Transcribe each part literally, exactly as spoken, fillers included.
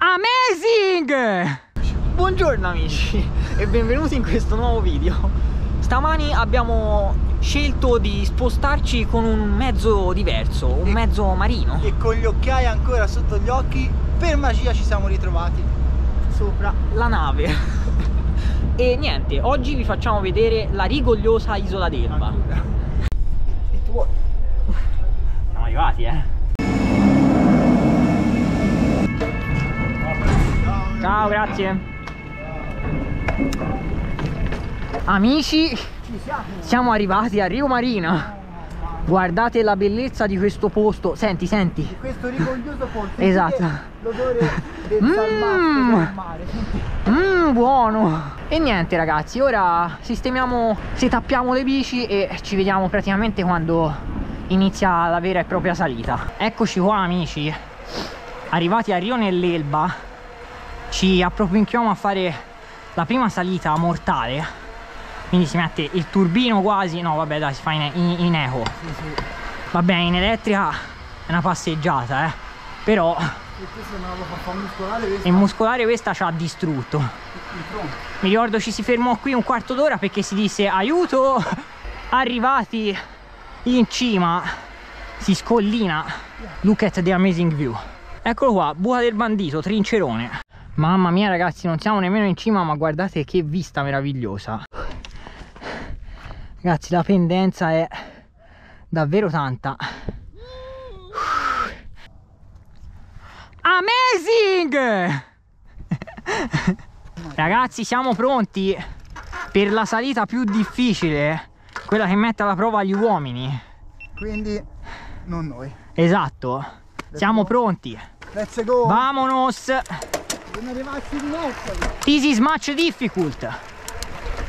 Amazing! Buongiorno amici e benvenuti in questo nuovo video. Stamani abbiamo scelto di spostarci con un mezzo diverso, un e, mezzo marino. E con gli occhiai ancora sotto gli occhi, per magia ci siamo ritrovati sopra la nave. E niente, oggi vi facciamo vedere la rigogliosa Isola d'Elba. E tu vuoi? Siamo arrivati, eh! Ciao, grazie. Amici, siamo arrivati a Rio Marina. Guardate la bellezza di questo posto. Senti, senti. Di questo rigoglioso posto. Esatto. L'odore del mm, mare. Mmm, buono. E niente ragazzi, ora sistemiamo, si tappiamo le bici e ci vediamo praticamente quando inizia la vera e propria salita. Eccoci qua amici, arrivati a Rio nell'Elba. Ci appropinchiamo a fare la prima salita mortale, quindi si mette il turbino quasi, no vabbè dai, si fa in, in, in eco, sì, sì. Vabbè, in elettrica è una passeggiata, eh, però il muscolare questa ci ha distrutto. Mi ricordo ci si fermò qui un quarto d'ora perché si disse aiuto, arrivati in cima si scollina. Look at the amazing view. Eccolo qua, Buca del Bandito, Trincerone. Mamma mia ragazzi, non siamo nemmeno in cima, ma guardate che vista meravigliosa. Ragazzi, la pendenza è davvero tanta. Amazing! Ragazzi, siamo pronti per la salita più difficile, quella che mette alla prova gli uomini. Quindi non noi. Esatto, let's siamo go. Pronti. Let's go! Vamonos! Sono arrivati in mezzo. This is much difficult.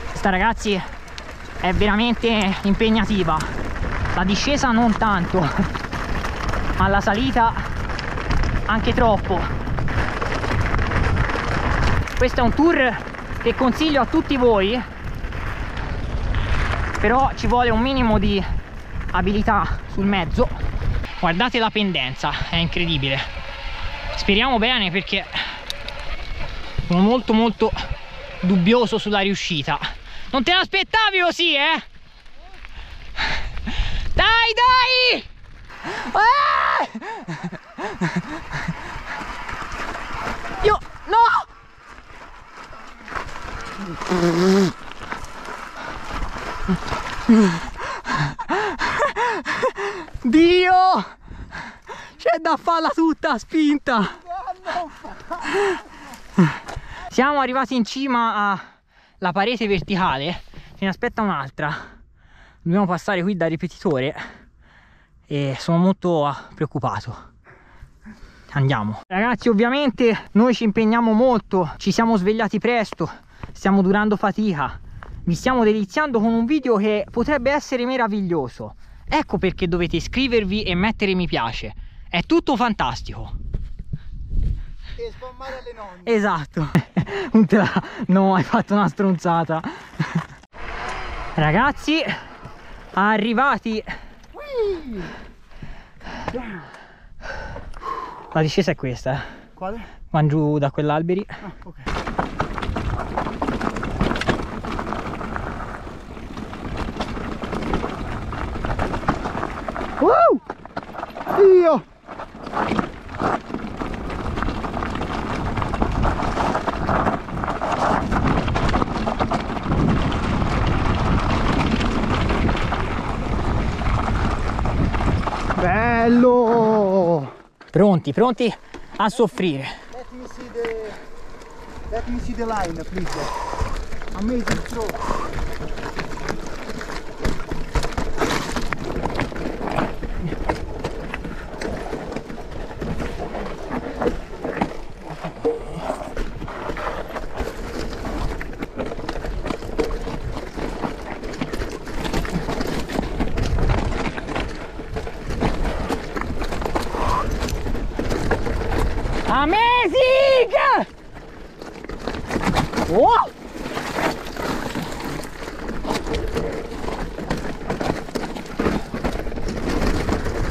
Questa ragazzi è veramente impegnativa. La discesa non tanto, ma la salita anche troppo. Questo è un tour che consiglio a tutti voi, però ci vuole un minimo di abilità sul mezzo. Guardate la pendenza, è incredibile. Speriamo bene perché sono molto molto dubbioso sulla riuscita. Non te l'aspettavi così, eh? Dai, dai! Ah! Io... No! Dio! C'è da farla tutta spinta! Siamo arrivati in cima alla parete verticale, se ne aspetta un'altra, dobbiamo passare qui da ripetitore e sono molto preoccupato. Andiamo. Ragazzi, ovviamente noi ci impegniamo molto, ci siamo svegliati presto, stiamo durando fatica, vi stiamo deliziando con un video che potrebbe essere meraviglioso. Ecco perché dovete iscrivervi e mettere mi piace, è tutto fantastico. E sbombare alle nonne. Esatto. Non te la... No, hai fatto una stronzata. Ragazzi, arrivati. La discesa è questa. Quale? Van giù da quell'alberi. Ah, okay. Wow! Dio! Bello! Pronti, pronti a soffrire. Let me see the, let me see the line, please. Amazing throw. Amazing! Wow!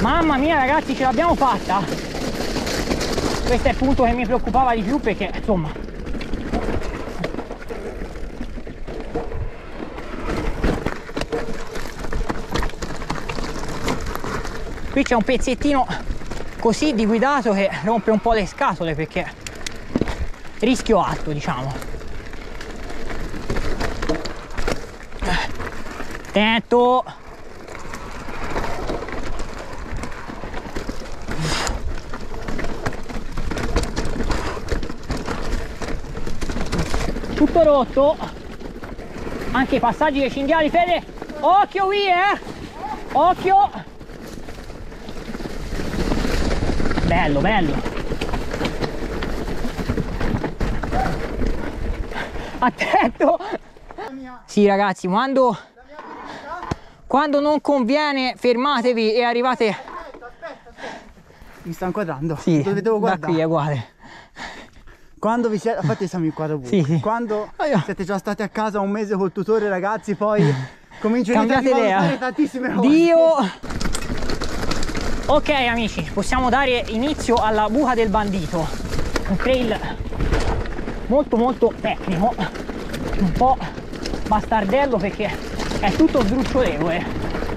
Mamma mia ragazzi, ce l'abbiamo fatta! questo è il punto che mi preoccupava di più, perché insomma qui c'è un pezzettino così di guidato che rompe un po' le scatole, perché rischio alto, diciamo. Attento! Tutto rotto, anche i passaggi dei cinghiali. Fede, occhio qui, eh! Occhio! Bello, bello! Attento! Sì ragazzi, quando, quando non conviene fermatevi e arrivate... Aspetta, aspetta, aspetta. Mi sta inquadrando, sì, dove devo guardare? Da qui è uguale. Quando vi siete, infatti siamo in quadro buco, sì, sì. Quando siete già stati a casa un mese col tutore, ragazzi, poi cominciano a fare tantissime cose. Dio! Ok amici, possiamo dare inizio alla Buca del Bandito, un trail molto molto tecnico, un po' bastardello perché è tutto sdrucciolevole.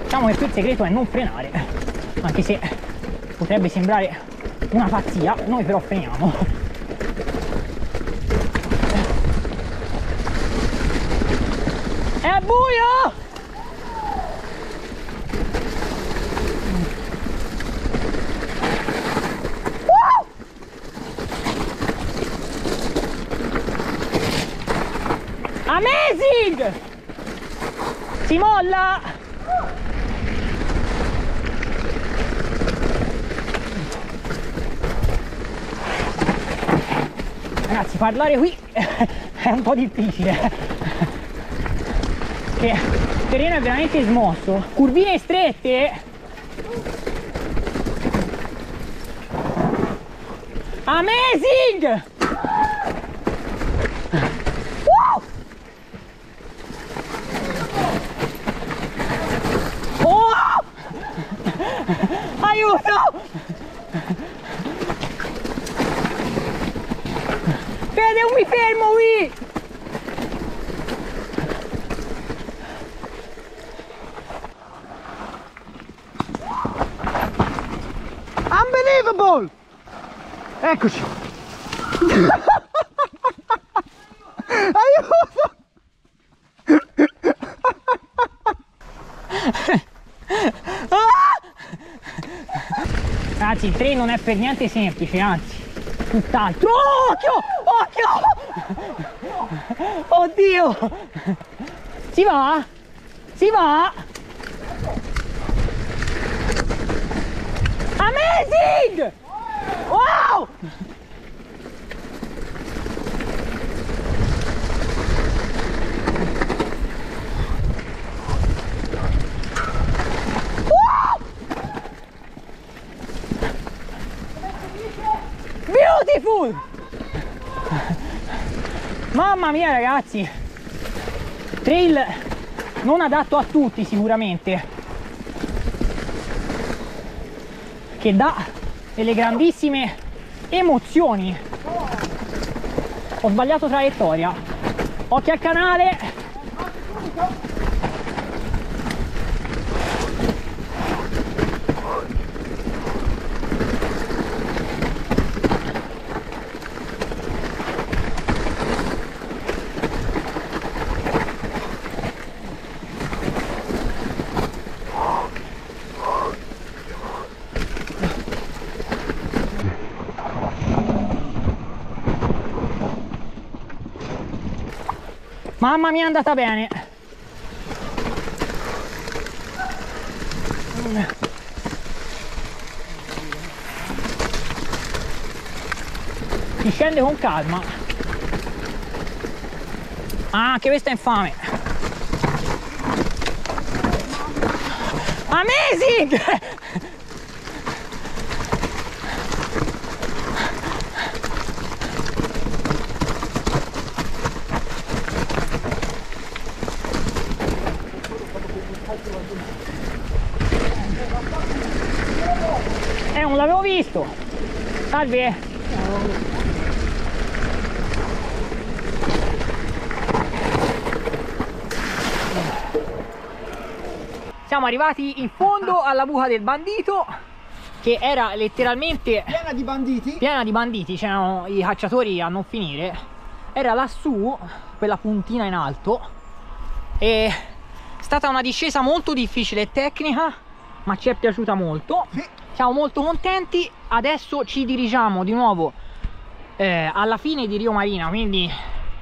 Diciamo che qui il segreto è non frenare, anche se potrebbe sembrare una pazzia, noi però freniamo. È buio! Uh! Amazing! Si molla! Ragazzi, parlare qui è un po' difficile. Il terreno è veramente smosso, curvine strette, amazing! Wow! Oh! Aiuto! Vede, non mi fermo qui! Eccoci! Aiuto! Ragazzi, il trail non è per niente semplice, anzi, tutt'altro. Oh, occhio! Occhio! Oddio! Si va? Si va? Amazing! Wow! Wow! Beautiful! Mamma mia ragazzi! Trail non adatto a tutti sicuramente, che dà delle grandissime emozioni. Ho sbagliato traiettoria, occhio al canale. Mamma mia, è andata bene. Si scende con calma. Ah, anche questa è infame. Amazing! Eh, non l'avevo visto. Salve. Siamo arrivati in fondo alla Buca del Bandito, che era letteralmente piena di banditi, piena di banditi, c'erano i cacciatori a non finire. Era lassù, quella puntina in alto, e è stata una discesa molto difficile e tecnica, ma ci è piaciuta molto, siamo molto contenti. Adesso ci dirigiamo di nuovo eh, alla fine di Rio Marina, quindi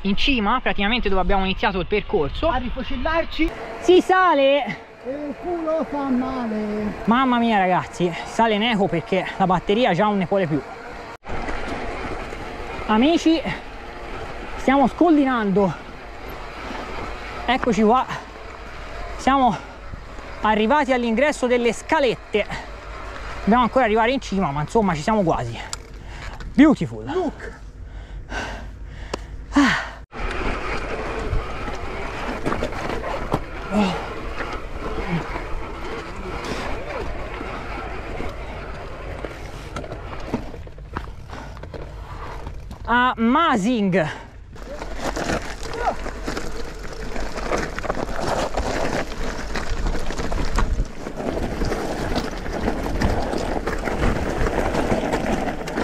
in cima, praticamente dove abbiamo iniziato il percorso, a rifucillarci. Si sale! E il culo fa male. Mamma mia ragazzi, sale in eco perché la batteria già non ne vuole più. Amici, stiamo scollinando. Eccoci qua. Siamo arrivati all'ingresso delle scalette. Dobbiamo ancora arrivare in cima, ma insomma ci siamo quasi. Beautiful. Look. Ah. Oh. Amazing!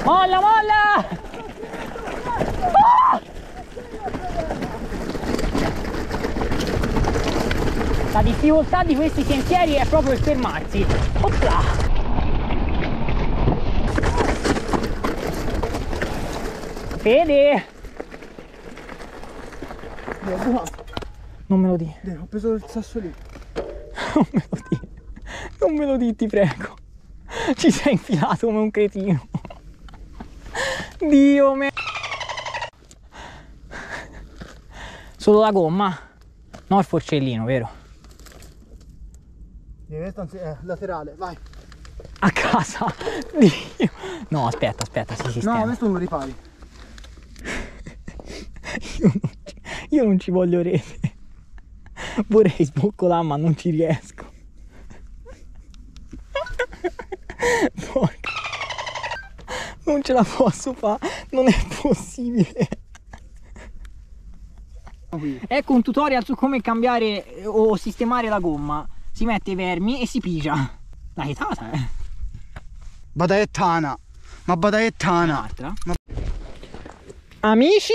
Molla, molla! Oh! La difficoltà di questi sentieri è proprio il fermarsi. Opla! Fede! Non me lo dì. Ho preso il sasso lì. Non me lo dì. Non me lo dì, ti prego. Ci sei infilato come un cretino. Dio me... Solo la gomma? No, il forcellino, vero? Eh, laterale, vai. A casa? Dio. No, aspetta, aspetta, si sistema. No, questo non lo ripari. Io non, ci, io non ci voglio rete. Vorrei sboccolare ma non ci riesco. Porca. Non ce la posso fare. Non è possibile. Ecco un tutorial su come cambiare o sistemare la gomma. Si mette i vermi e si pigia. La chetata eh. Badaettana. Ma badaettana. Un'altra. Ma... Amici.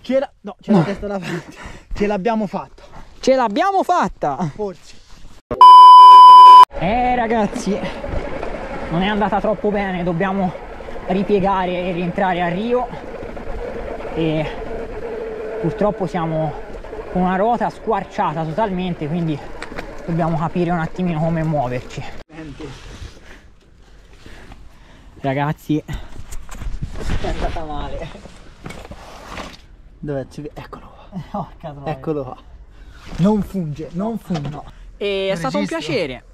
Ce la... No, c'è no. La testa davanti. Ce l'abbiamo fatta. Ce l'abbiamo fatta. Forse. Eh ragazzi, non è andata troppo bene. Dobbiamo ripiegare e rientrare a Rio. E purtroppo siamo con una ruota squarciata totalmente, quindi dobbiamo capire un attimino come muoverci. Ragazzi, è andata male. Dov'è? Eccolo qua. Oh, eccolo qua. Non funge, non funge. No. E è stato un piacere.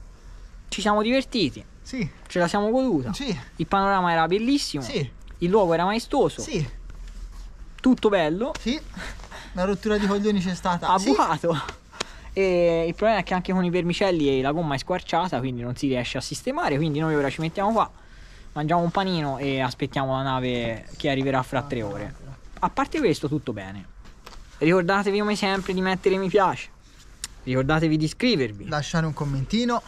Ci siamo divertiti. Sì. Ce la siamo goduta. Sì. Il panorama era bellissimo. Sì. Il luogo era maestoso. Sì. Tutto bello. Sì. Una rottura di coglioni c'è stata. Ha bucato. Sì. E il problema è che anche con i vermicelli la gomma è squarciata, quindi non si riesce a sistemare. Quindi noi ora ci mettiamo qua, mangiamo un panino e aspettiamo la nave che arriverà fra tre ore. A parte questo tutto bene. Ricordatevi come sempre di mettere mi piace. Ricordatevi di iscrivervi. Lasciare un commentino.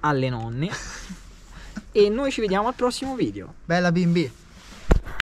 Alle nonne. E noi ci vediamo al prossimo video. Bella bimbi.